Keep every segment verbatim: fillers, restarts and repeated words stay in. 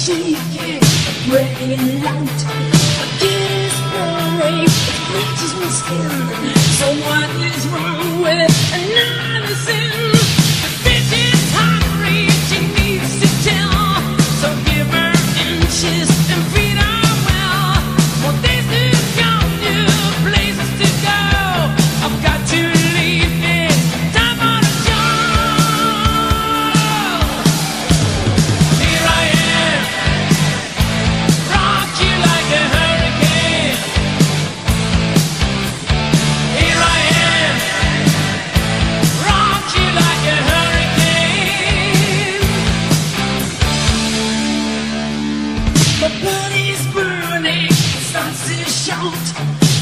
she is raining light. A kiss away, it reaches me still. So what is wrong with another sin?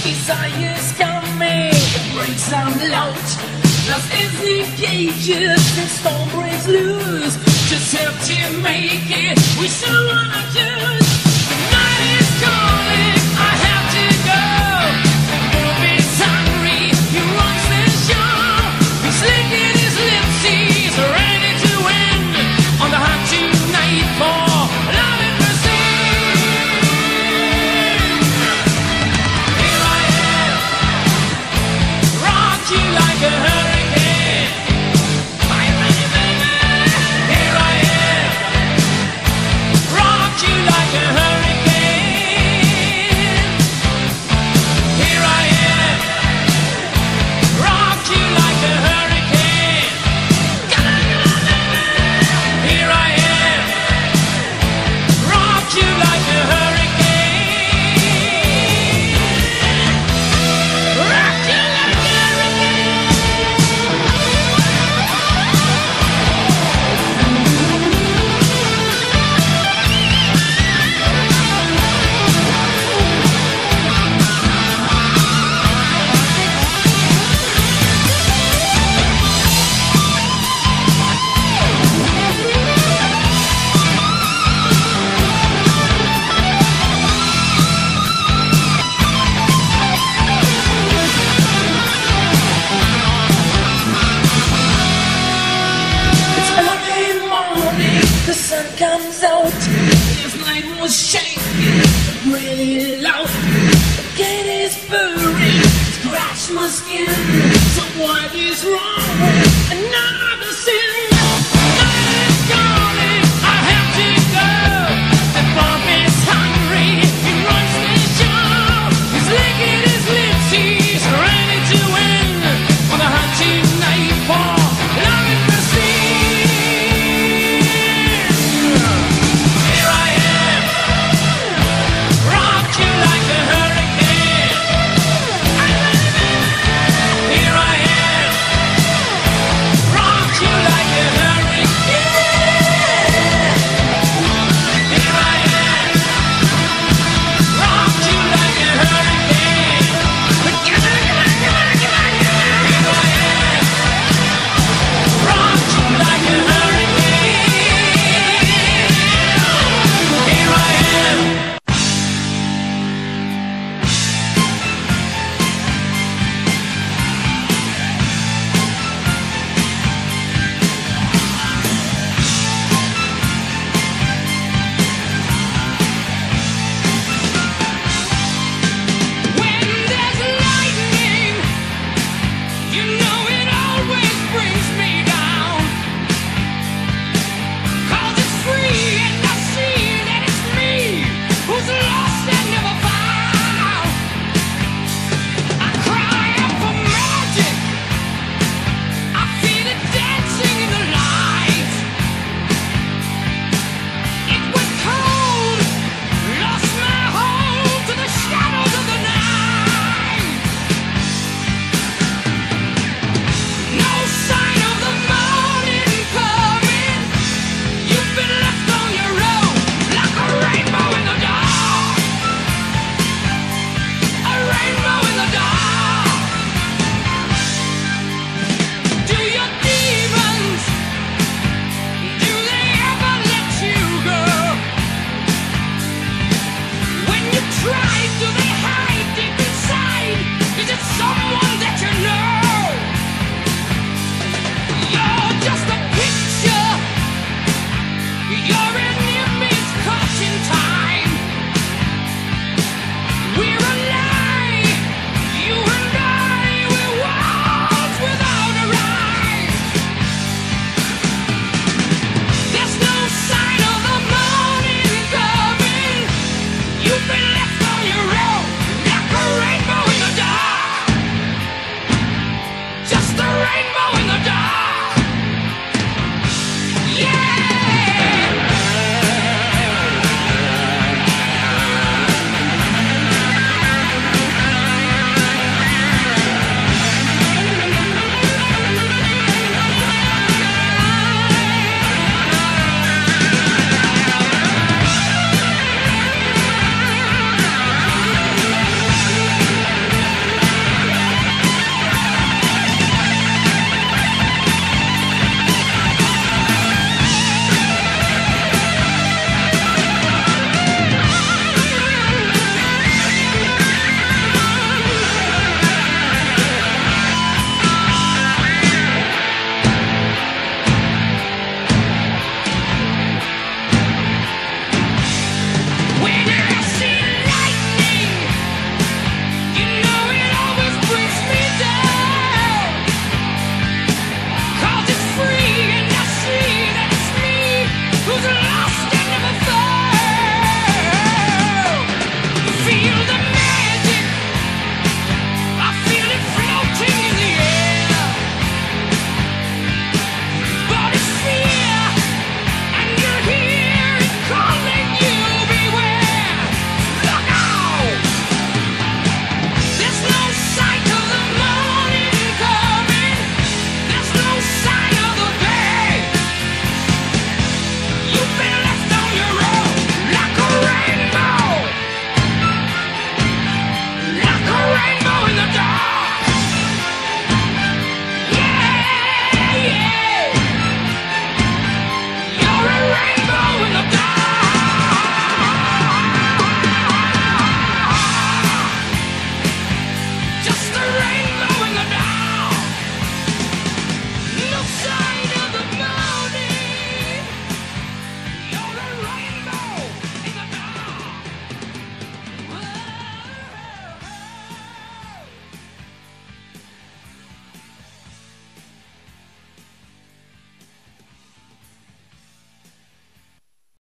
Desire's coming, it breaks out loud. Lost is the cages, the storm breaks loose. Just help to make it, we still wanna choose. Comes out, this night was shaking, really loud. The gate is burning, scratch my skin. So what is wrong with another?